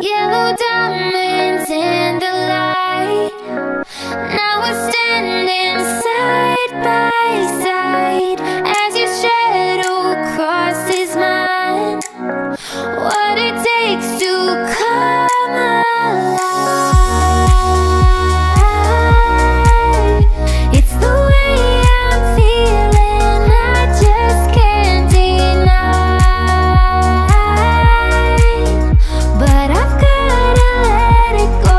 yellow diamonds in the light. Now we're standing side by side as your shadow crosses mine. What it takes to come alive. It's the way I'm feeling, I just can't deny. But I've gotta let it go.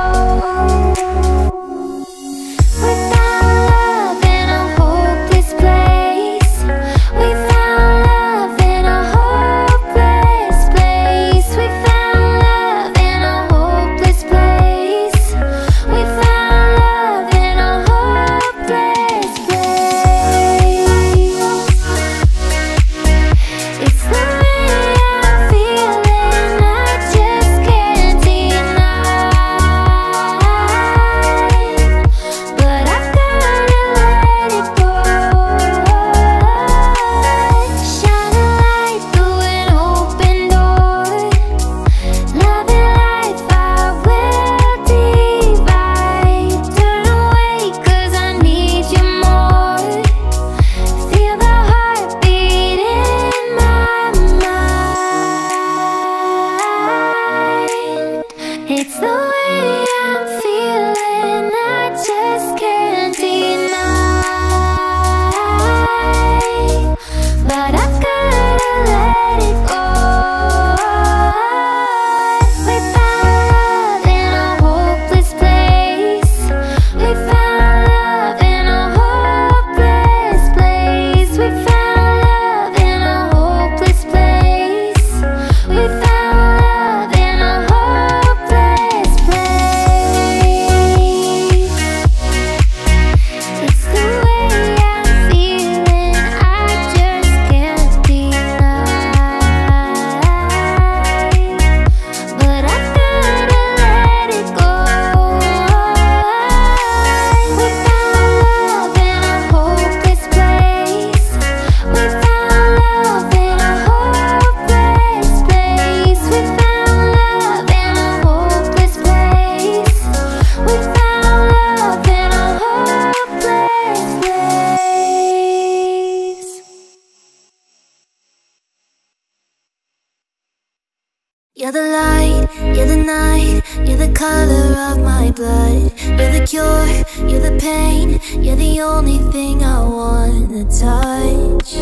You're the light, you're the night, you're the color of my blood. You're the cure, you're the pain, you're the only thing I wanna touch.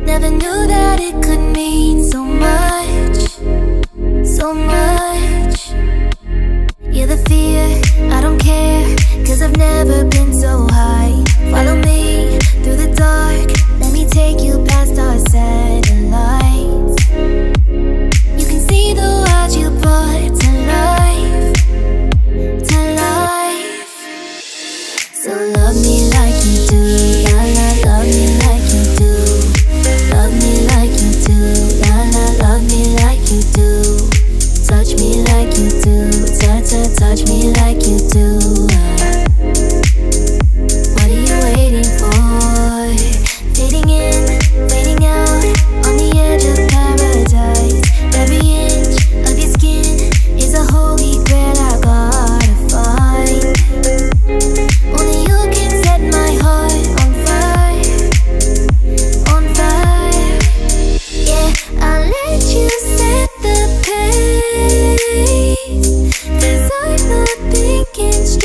Never knew that it could mean so much, so much. You're the fear, I don't care, 'cause I've never been so high. Follow me through the dark, let me take you past our satellites. See the world you brought to life, to life. So love me like you do, la la, love me like you do. Love me like you do, la la, love me like you do. Touch me like you do, touch, touch, touch me like you do. What are you waiting for? Fading in, fading out, on the edge of paradise. Every inch of your skin is a holy grail I gotta find. Only you can set my heart on fire, on fire. Yeah, I'll let you set the pace, 'cause I'm not thinking straight.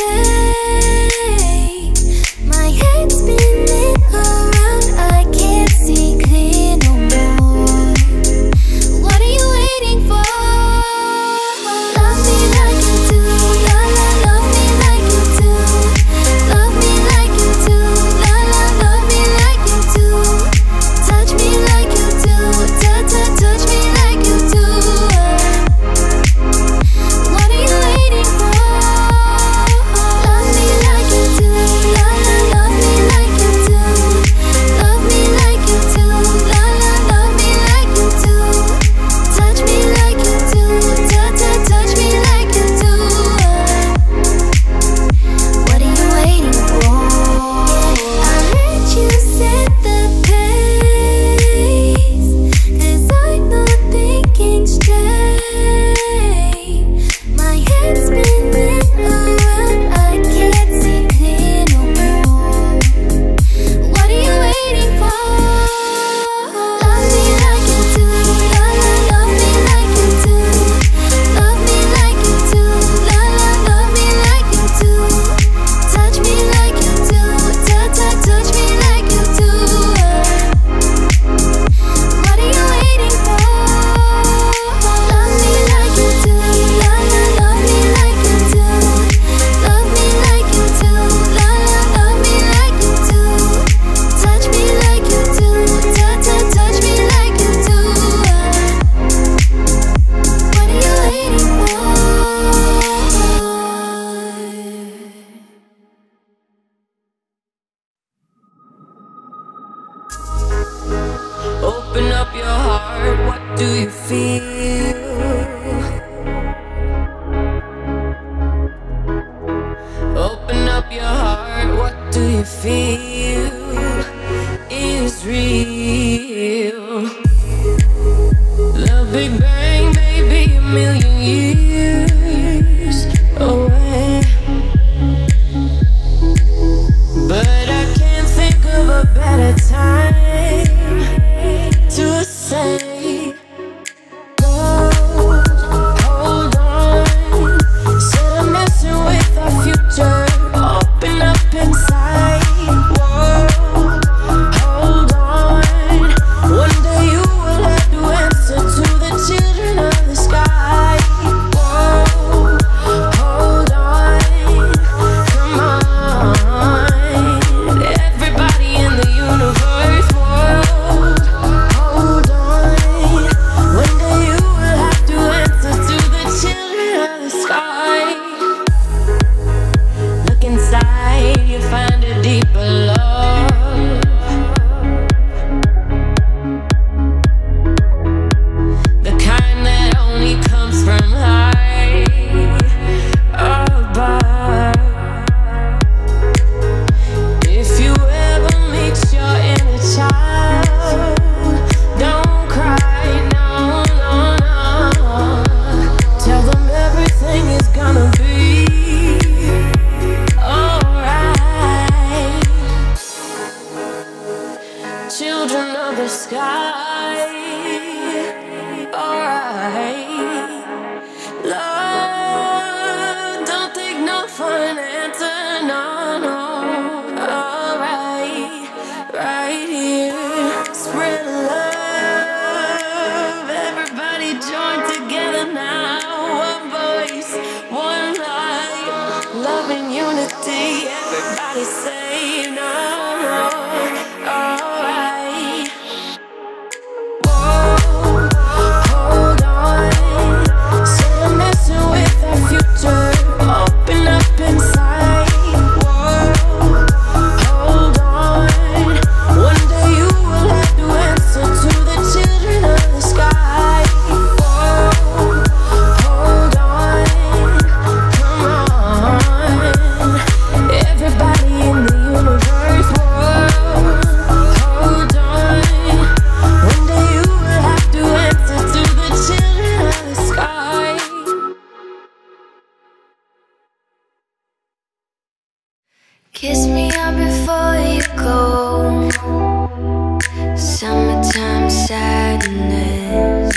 million years away, but I can't think of a better time to say. Children of the sky, alright. Love, don't take no for an answer, no, alright, right here. Spread love, everybody join together now. One voice, one life, love and unity, everybody say no, alright. Kiss me up before you go. Summertime sadness.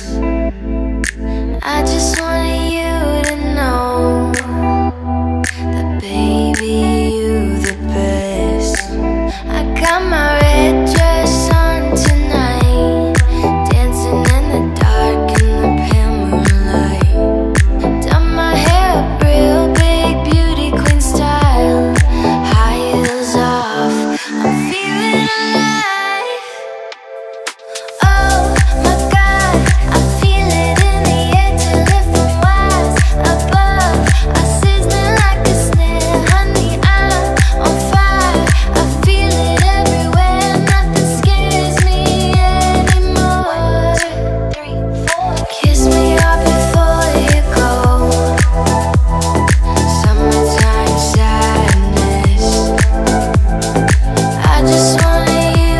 I just wanted you to know that, baby, you the best. I got my red dress on tonight, dancing in the dark in the pale moonlight. Done my hair up real big, beauty queen style. I'm feeling alive. I just wanted you.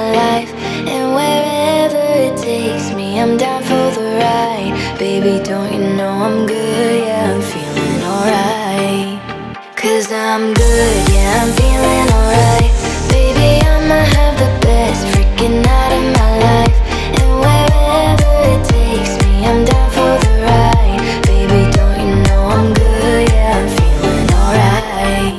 my life, and wherever it takes me, I'm down for the ride. Baby, don't you know I'm good, yeah, I'm feeling alright. 'Cause I'm good, yeah, I'm feeling alright. Baby, I'ma have the best freaking night of my life, and wherever it takes me, I'm down for the ride. Baby, don't you know I'm good, yeah, I'm feeling alright.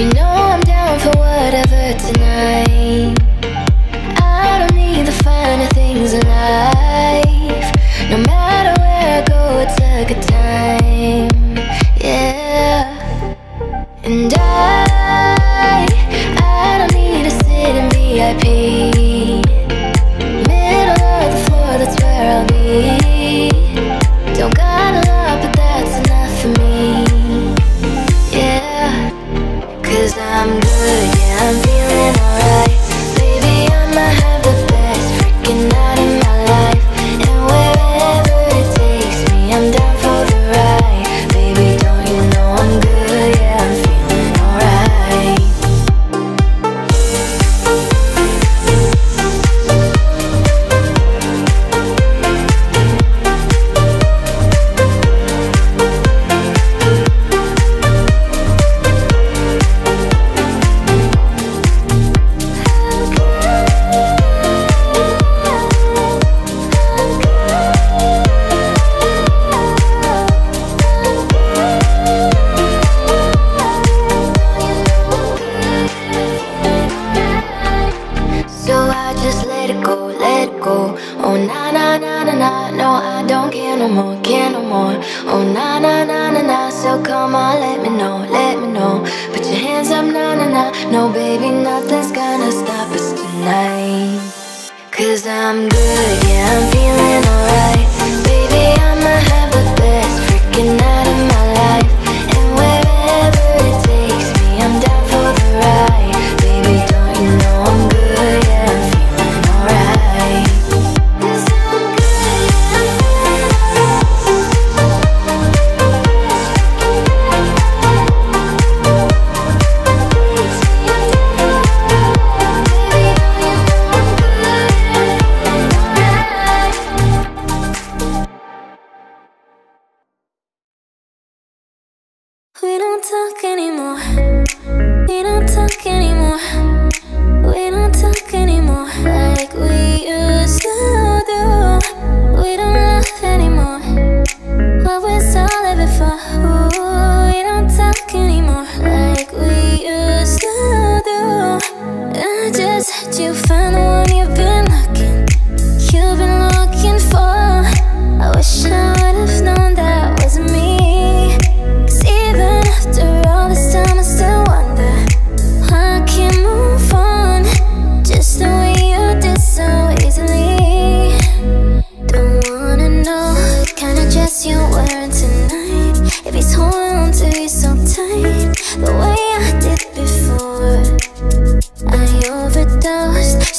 You know I'm down for whatever tonight. I don't need the finer things in life. No matter where I go, it's a good time, yeah. And I don't need to sit in VIP. Middle of the floor, that's where I'll be. Don't got a lot, but that's enough for me. Cause I'm good, yeah, I'm feeling alright. Baby, I'ma have the best freaking night of my life, and wherever it takes me, I'm down for the ride. Baby, don't you know I'm good, yeah, I'm feeling alright.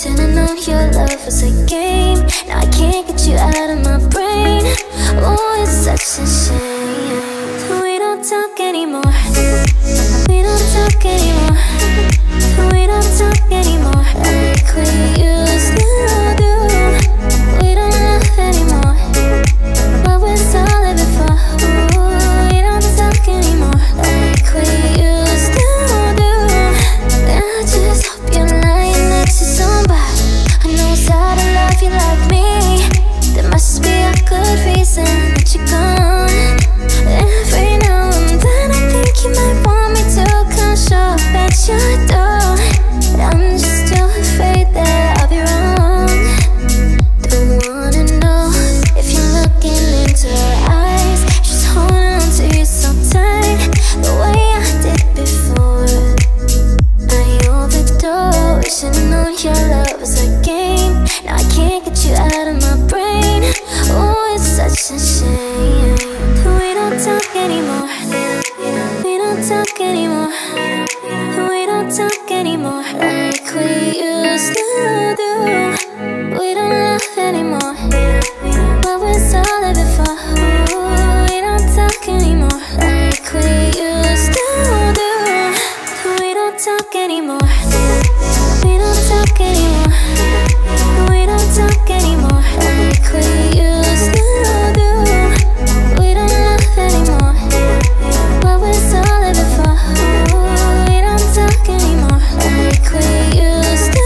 Shouldn't talk anymore like we used to do. We don't love anymore, what was all of it for? We don't talk anymore like we used to do. We don't talk anymore, we don't talk anymore, we don't talk anymore like we used to do. We don't love anymore, what was all of it for? We don't talk anymore like we used to do.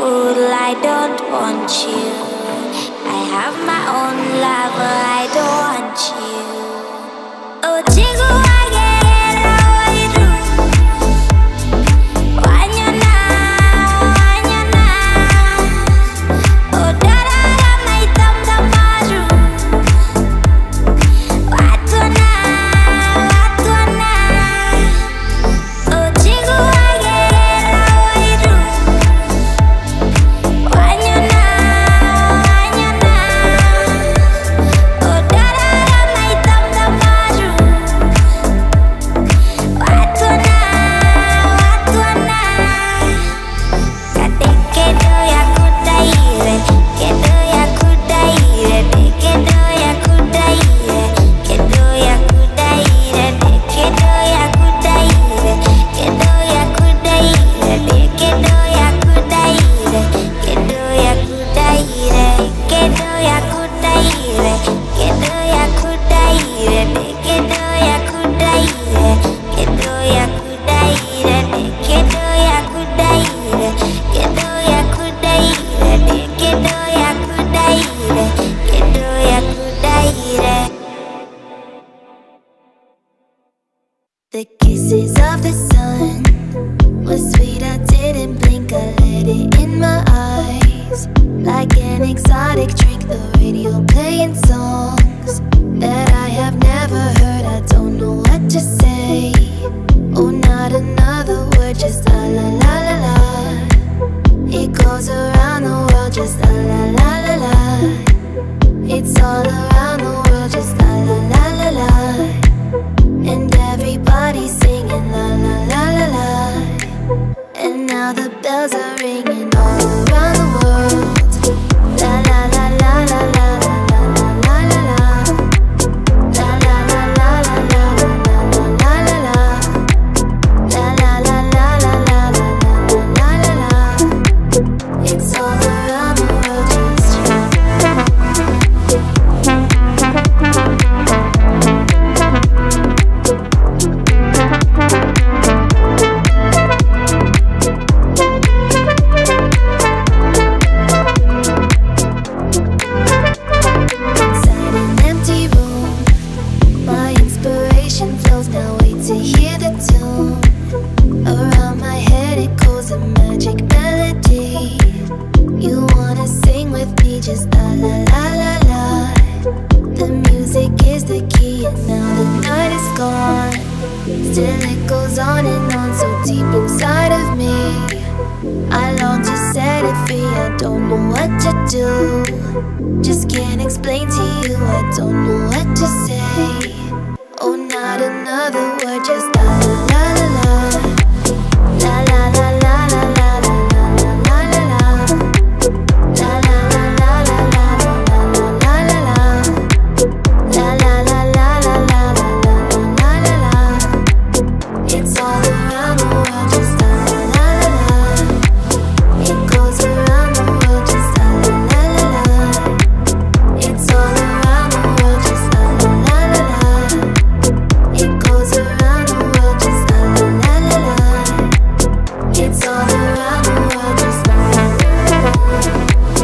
fool, I don't want you. I have my own lover, I don't want you. Oh, Jingle, I get it, how I do. Wanya na, oh, daraga, my thumb, the maru. Wato na, oh, Jingle, I get it, how I do. Wanya na, oh, daraga, my thumb, the maru. Wato na, kate kedo ya kudaire, kedo ya kudaire, kedo ya kudaire, kedo ya kudaire, kedo ya kudaire, kedo ya kudaire, kedo ya kudaire, kedo ya kudaire, kedo ya kudaire, kedo ya kudaire, kedo ya kudaire, kedo ya kudaire, kedo ya kudaire, kedo ya kudaire, kedo ya kudaire, kedo ya kudaire. The kisses of the sun were sweet, I didn't blink, I let it in my eyes. Like an exotic drink, the radio playing songs that I have never heard, I don't know what to say. Oh, not another word, just la la la la la. It goes around the world, just la la la la la. It's all around the world, just la la la la la. And everybody's singing la la la la la. And now the bells are ringing all around the world. La la la la la la la la la la la. La la la la la la la la la la la. La la la la la la la la la la la. It's all around the world, just inside an empty room. My inspiration flows, now wait to hear the tune. Around my head it goes, a magic melody. You wanna sing with me, just la la la la la. The music is the key, and now the night is gone. Still it goes on and on, so deep inside of me I long to set it free, I don't know what to do. Just can't explain to you, I don't know what to say. Oh, not another word, just la la la la la. La la la la la la la la la la la. La la la la la la la la la la la. La la la la la la la la la la. It's all around the world, just la la la la la. It goes around the world, just la la la la la. It's all around the world, just la la la la la. It goes around the world, just la la la la la. It's all around the world, just la la la. It's all around the world, just.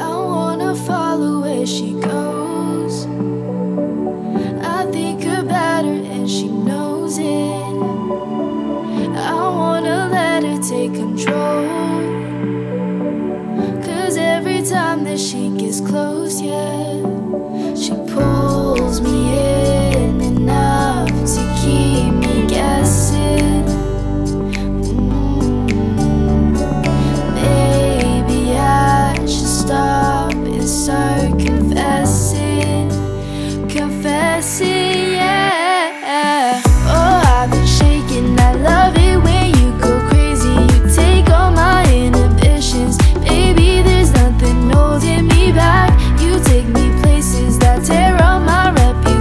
I wanna follow where she goes. I think about her and she knows it. I wanna let her take control. Cause every time that she gets close, yeah, she pulls me in enough to keep me guessing. Maybe I should stop and start confessing, confessing, yeah. Oh, I've been shaking, I love it when you go crazy. You take all my inhibitions, baby, there's nothing holding me back. You take me places that tear up my reputation.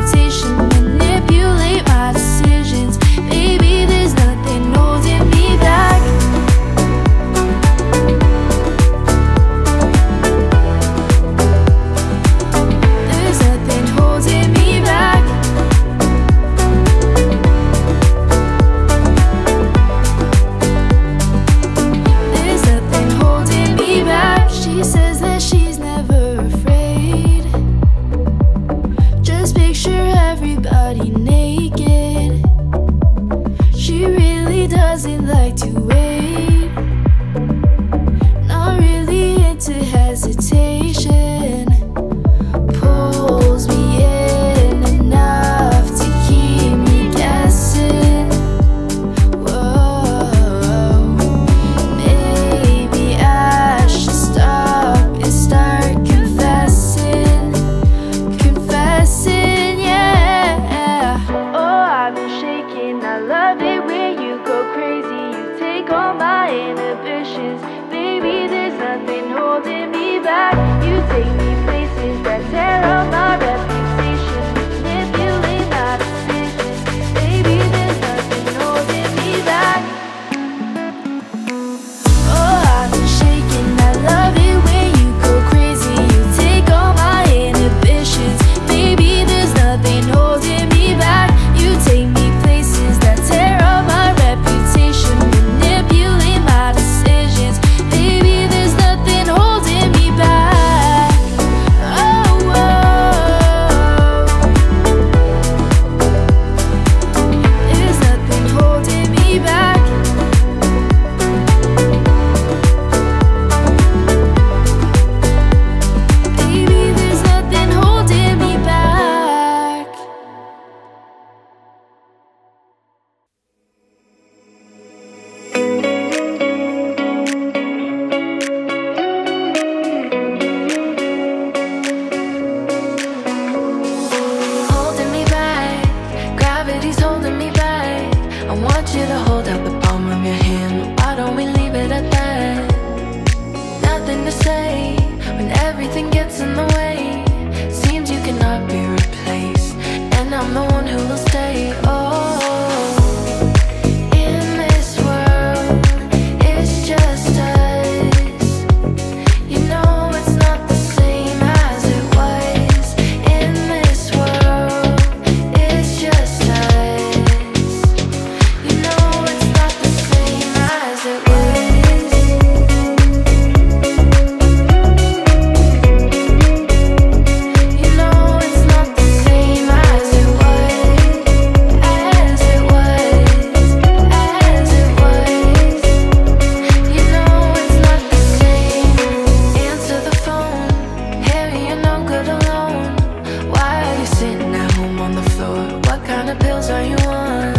are you on?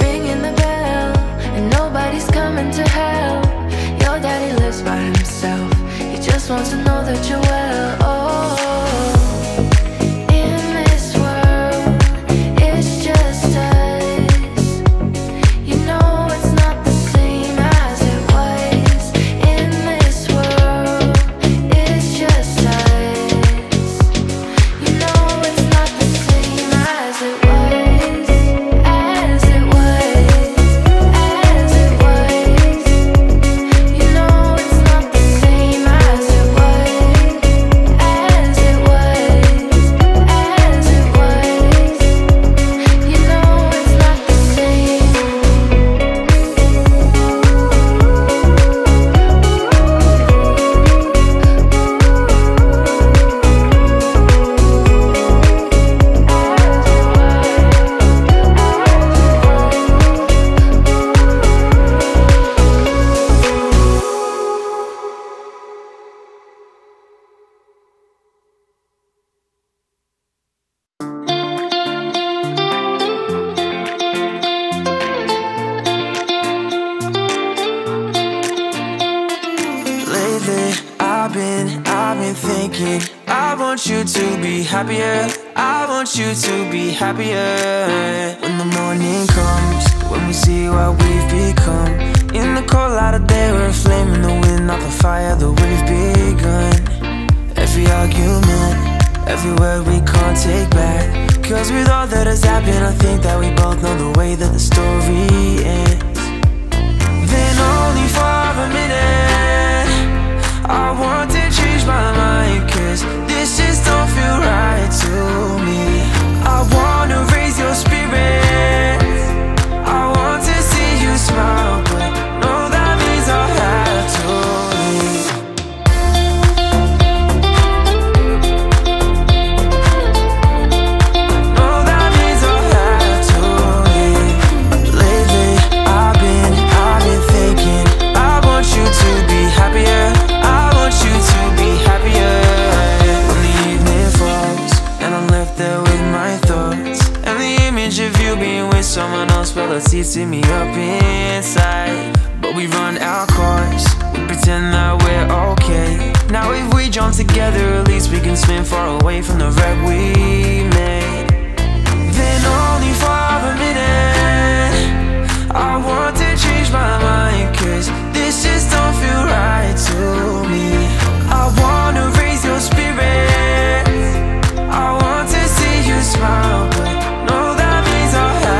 Ringing the bell, and nobody's coming to help. Your daddy lives by himself, he just wants to know that you're well. Oh, in this world, it's just us. You know it's not the same as it was. In this world, it's just us. You know it's not the same as it was. I've been thinking, I want you to be happier. I want you to be happier. When the morning comes, when we see what we've become, in the cold light of day we're a flame in the wind, not the fire that we've begun. Every argument, every word we can't take back, 'cause with all that has happened, I think that we both know the way that the story ends. Then only for a minute, I want to change my mind, 'cause this just don't feel right to me. I wanna raise your spirits, I want to see you smile, but no, that means I'll have to leave. No, that means I'll have to leave. Lately, I've been thinking, I want you to be happier. Someone else, well, it's eating me up inside. But we run our course, we pretend that we're okay. Now if we jump together, at least we can swim far away from the wreck we made. Then only for a minute, I want to change my mind, 'cause this just don't feel right to me. I wanna raise your spirits, I want to see you smile, but no, that means I'll have.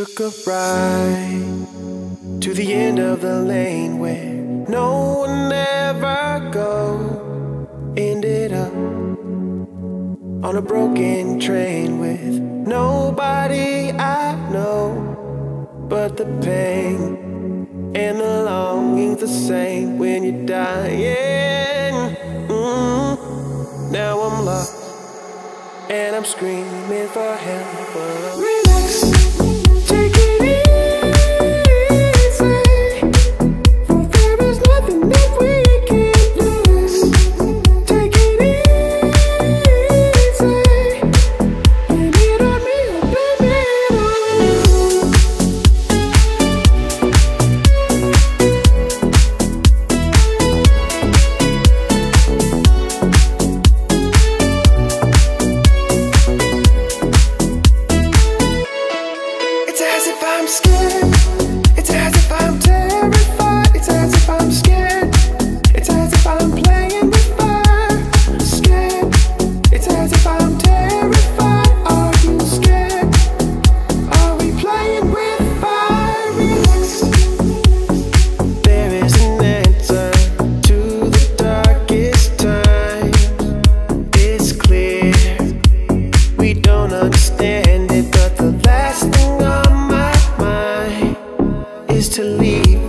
Took a ride to the end of the lane where no one ever go. Ended up on a broken train with nobody I know. But the pain and the longing's the same when you're dying. Now I'm lost and I'm screaming for help. Relax. Take it easy. There is nothing that we can lose. Take it easy.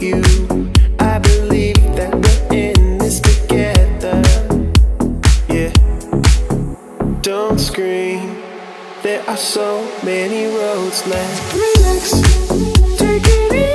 you. I believe that we're in this together. Yeah. Don't scream. There are so many roads left. Relax, take it easy.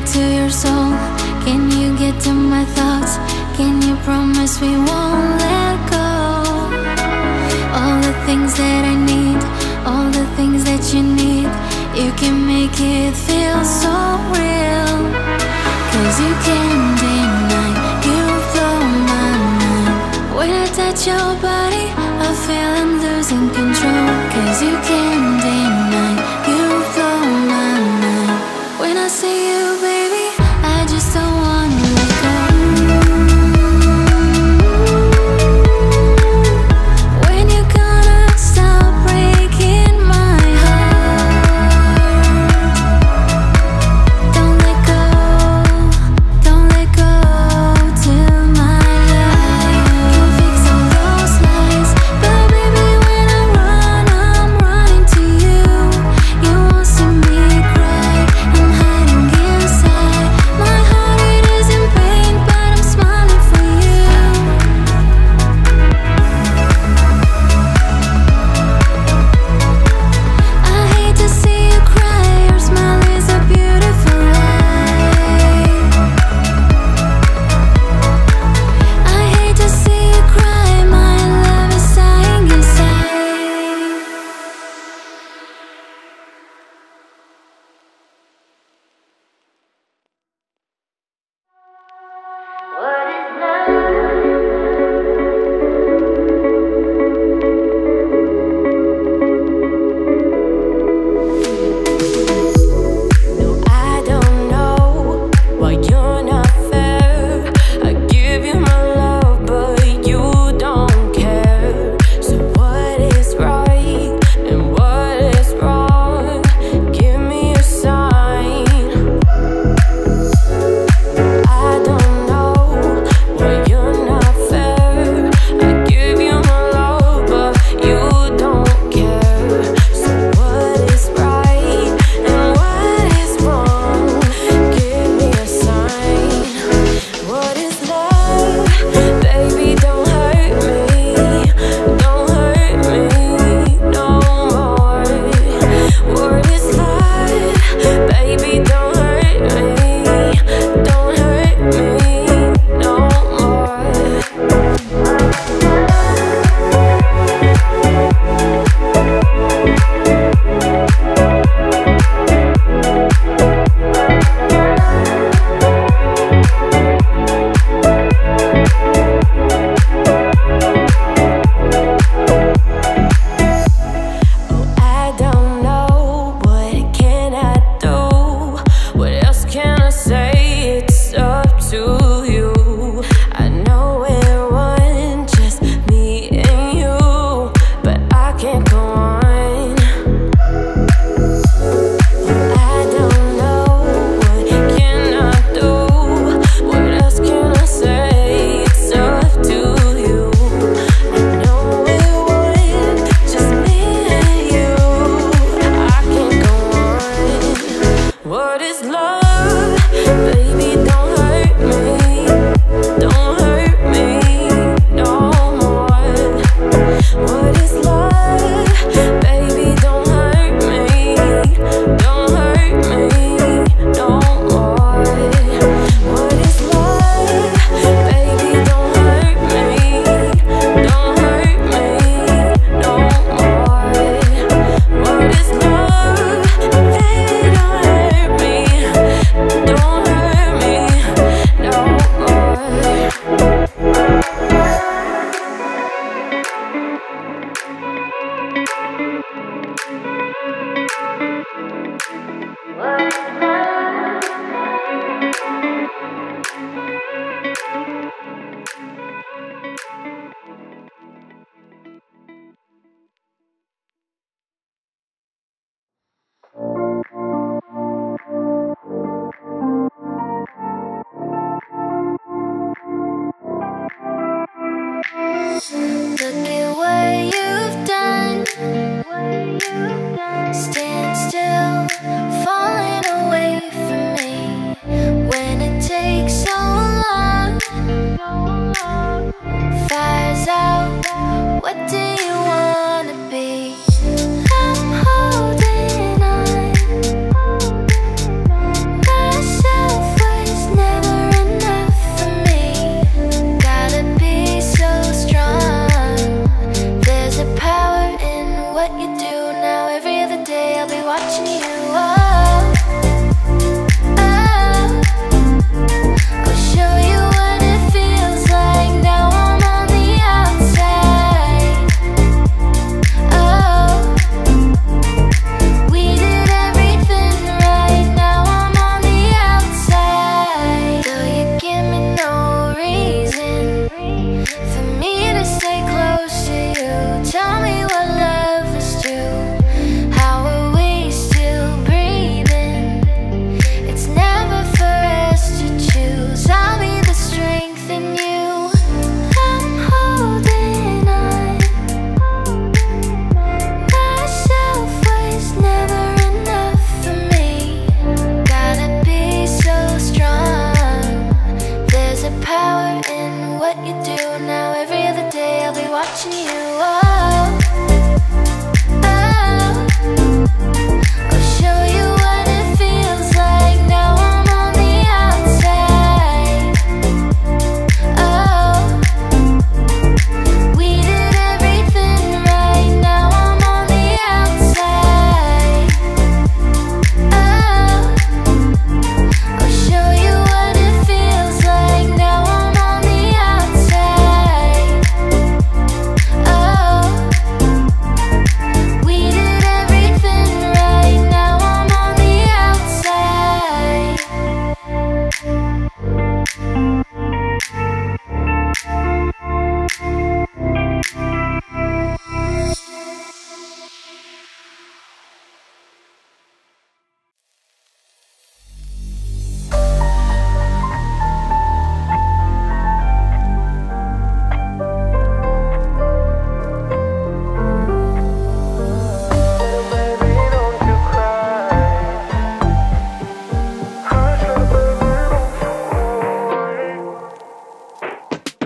To you. What is love? Baby, don't hurt me. Don't hurt me no more. What is love? Baby, don't hurt me. Don't hurt me no more. What is love? Baby, don't hurt me. Don't hurt me no more. What is love?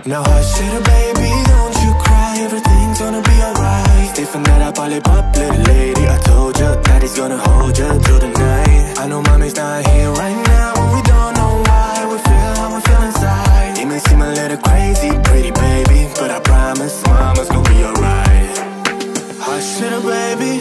Now hush little baby, don't you cry, everything's gonna be alright. If I'm not, I'll probably pop, little lady. I told you, daddy's gonna hold you through the night. I know mommy's not here right now, but we don't know why we feel how we feel inside. It may seem a little crazy, pretty baby, but I promise mama's gonna be alright. Hush little baby,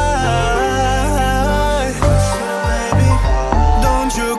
Hush little baby, don't you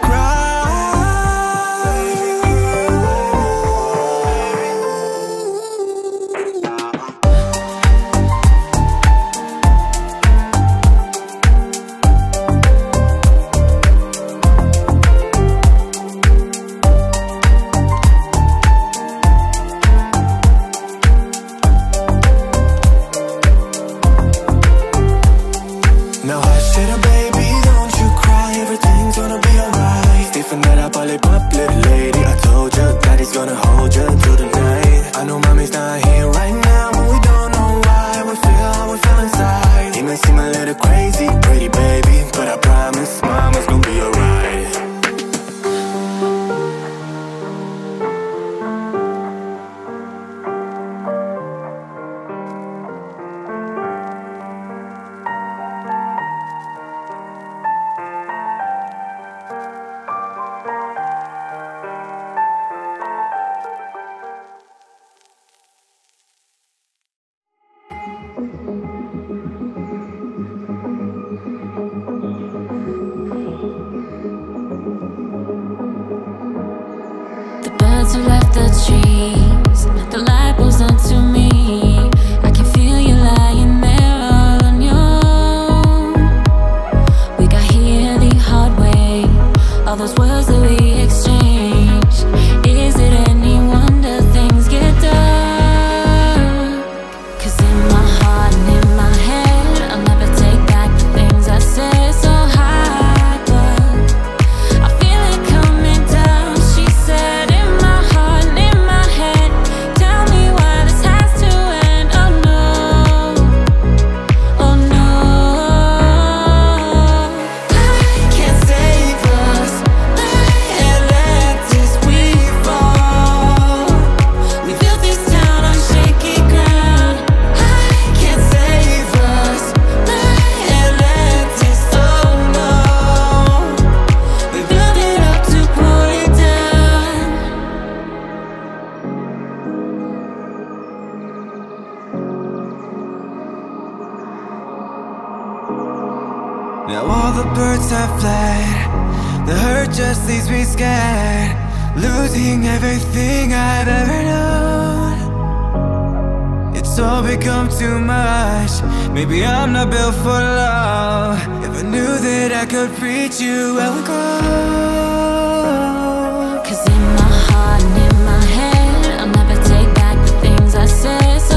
Now all the birds have fled, the hurt just leaves me scared, losing everything I'd ever known. It's all become too much, maybe I'm not built for love. If I knew that I could reach you, I would go. 'Cause in my heart and in my head, I'll never take back the things I said. So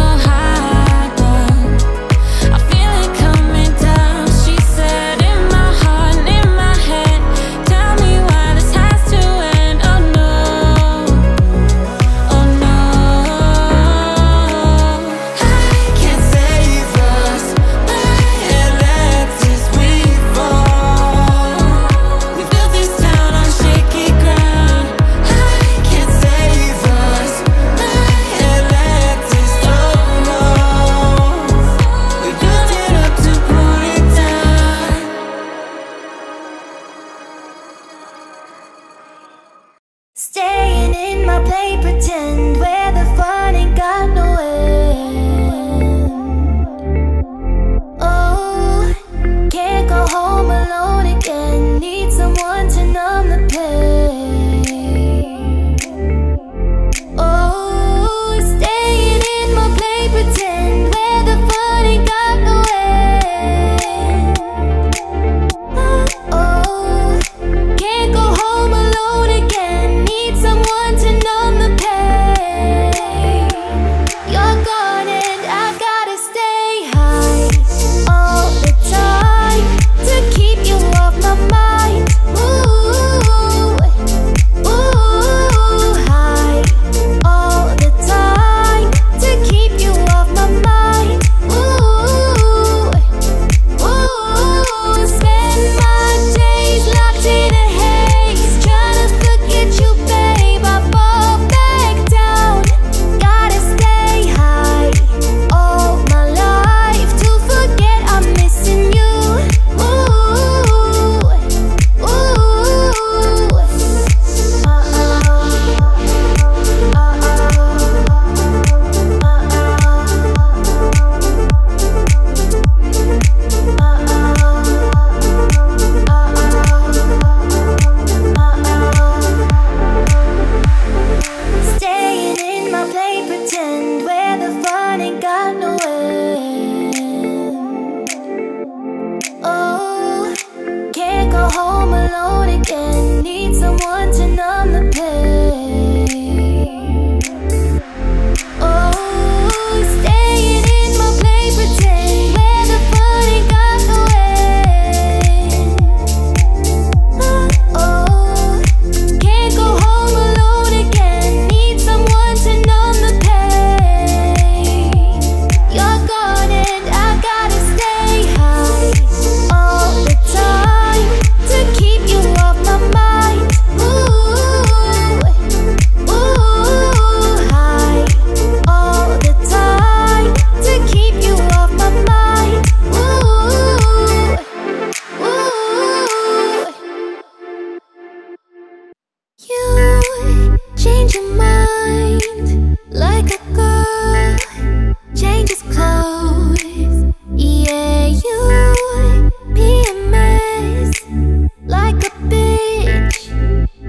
like a bitch,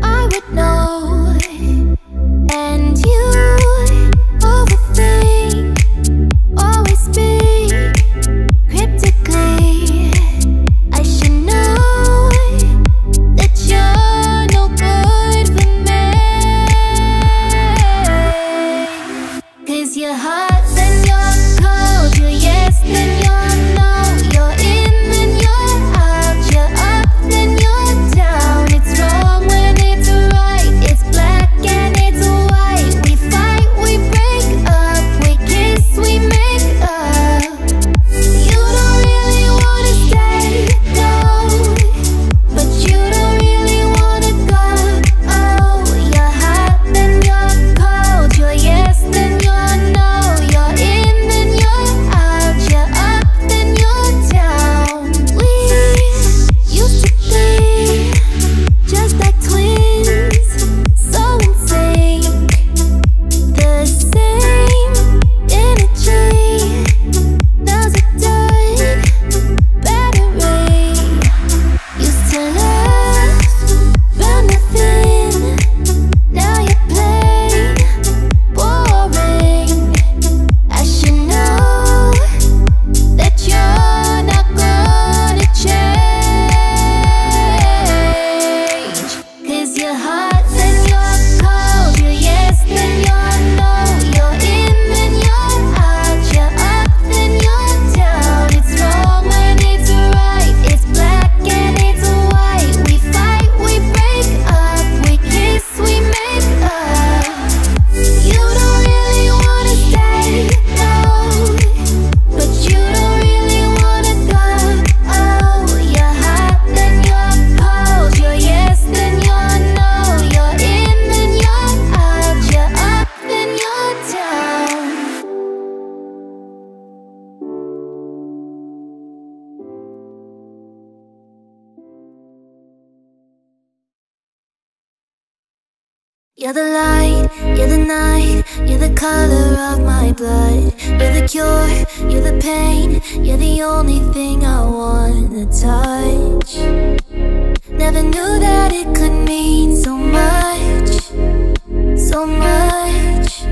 I would know. And you You're the light, you're the night, you're the color of my blood. You're the cure, you're the pain, you're the only thing I wanna touch. Never knew that it could mean so much, so much.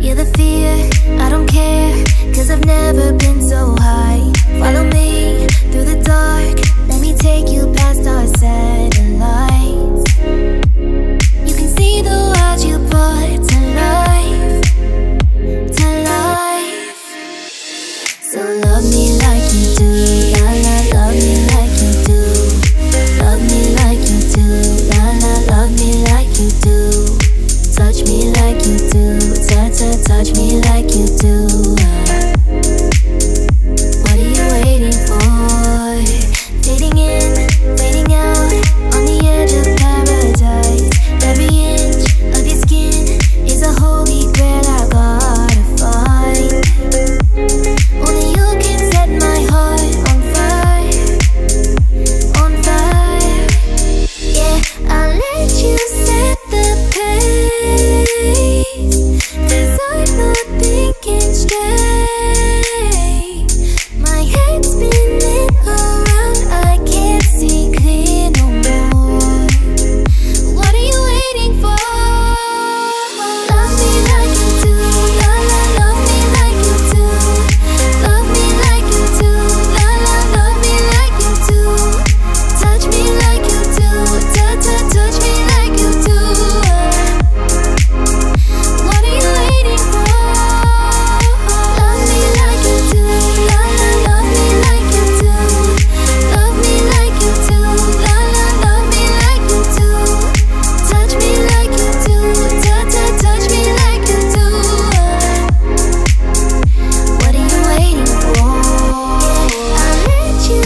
You're the fear, I don't care, 'cause I've never been so high. Follow me through the dark, let me take you past our satellites. You can see the world you brought to life, to life. So love me like you do, la la, love me like you do. Love me like you do, la la, love me like you do. Touch me like you do, touch me like you do. What are you waiting for? Fading in, fading out, on the edge of paradise. Every inch of your skin is a holy grail I gotta find. Only you can set my heart on fire, on fire. Yeah, I'll let you set the pace, 'cause I'm not thinking straight. My head's spinning around, I can't see clear no more. What are you waiting for? Love me like you do, la la, love me like you do. Love me like you do, la la, love me like you do. Touch me like you do, touch me like you do. What are you waiting for? Love me like you do, la la, love me like you do. Love me like you do, la la, love me like you do. Touch me like you do, touch me like you do. What are you waiting for?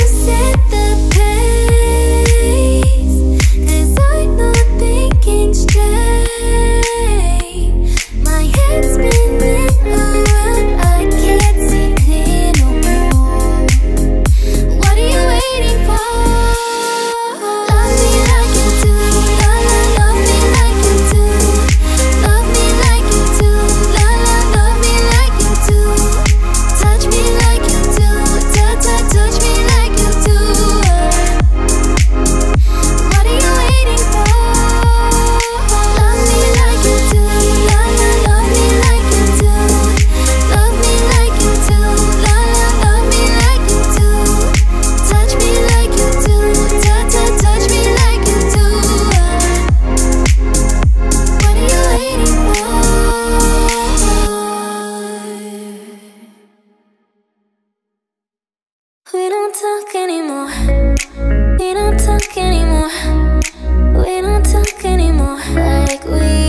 I'll let you set the pace, 'cause I'm not thinking straight. My head's spinning around, I can't see clear no more. What are you waiting for? Love me like you do, la la, love me like you do. Love me like you do, la la, love me like you do. Touch me like you do, touch me like you do. What are you waiting for? Love me like you do, la la, love me like you do. Love me like you do, la la, love me like you do. Touch me like you do, touch me like you do. What are you waiting for? We don't talk anymore. We don't talk anymore. We don't talk anymore like we used to do. We don't laugh anymore. What was all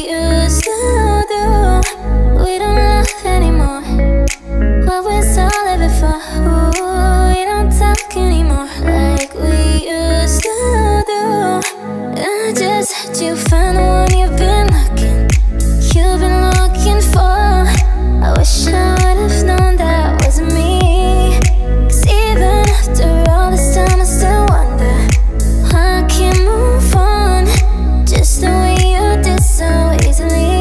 of it for? Ooh, we don't talk anymore like we used to do. I just let you find the one you've been looking for. I wish I would've known that wasn't me. 'Cause even after all this time, I still wonder why I can't move on. Just the way you did so easily.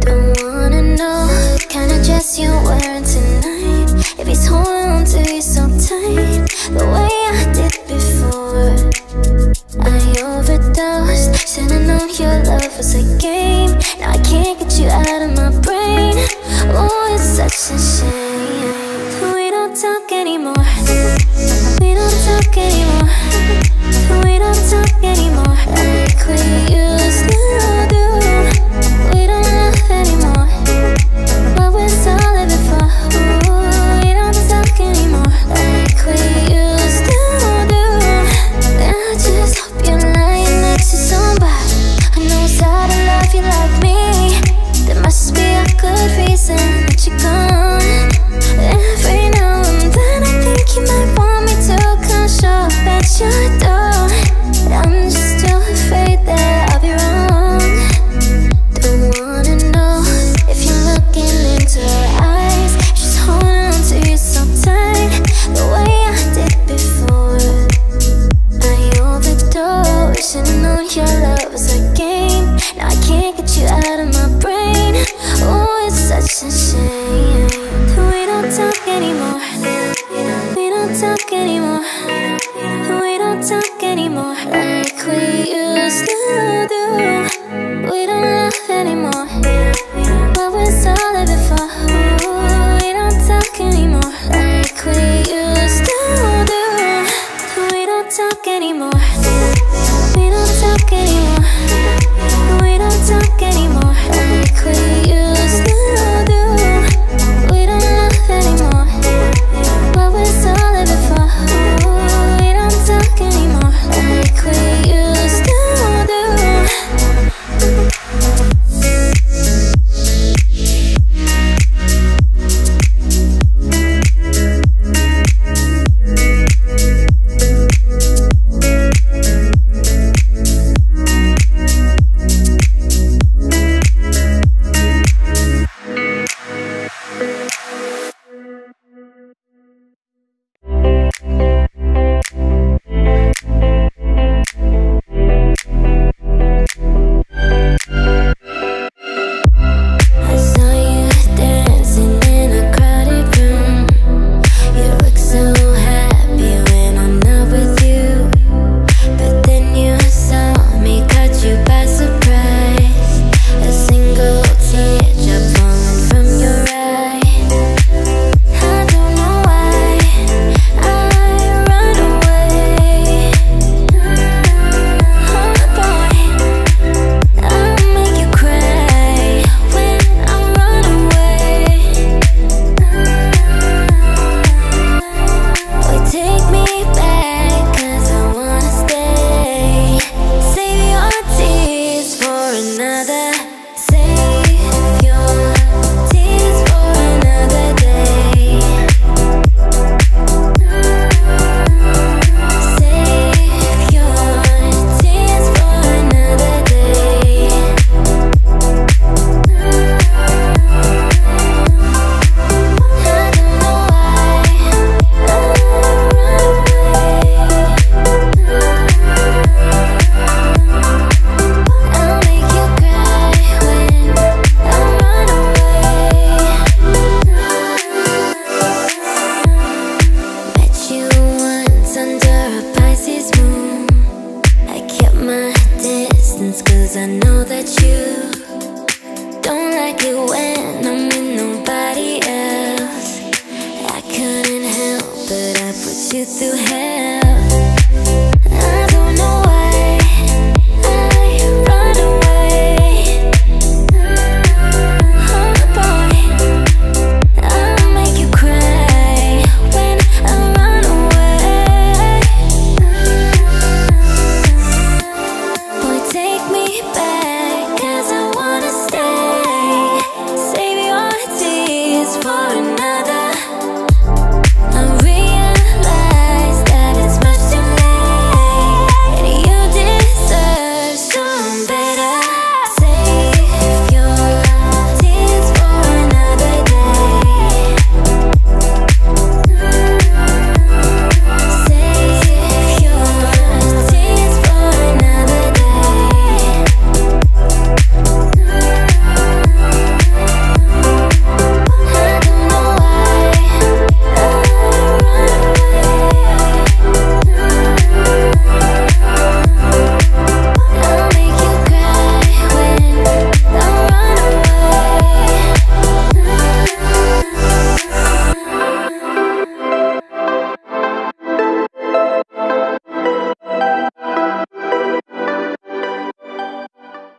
Don't wanna know what kind of dress you wearing tonight. If he's holding on to you so tight, the way I did before. I overdosed, should've known your love was a game. Now I can't get you out of my brain. Oh, it's such a shame. We don't talk anymore. We don't talk anymore. We don't talk anymore like we used to do. We don't laugh anymore. What was all of it for? Ooh, we don't talk anymore like we used to do. I just hope you're lying next to somebody who knows how to love you like me. There must be a good reason that you're gone. Oh, it's such a shame we don't talk anymore. We don't talk anymore. We don't talk anymore like we used to do. We don't laugh anymore. What was all of it for? We don't talk anymore like we used to do. We don't talk anymore. We don't talk anymore. We don't talk anymore like we used to do. We don't laugh anymore. What was all of it for? We don't talk anymore like we used to do. You through hell.